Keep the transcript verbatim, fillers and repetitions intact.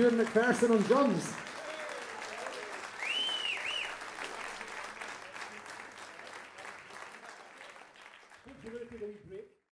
Euan McPherson on drums.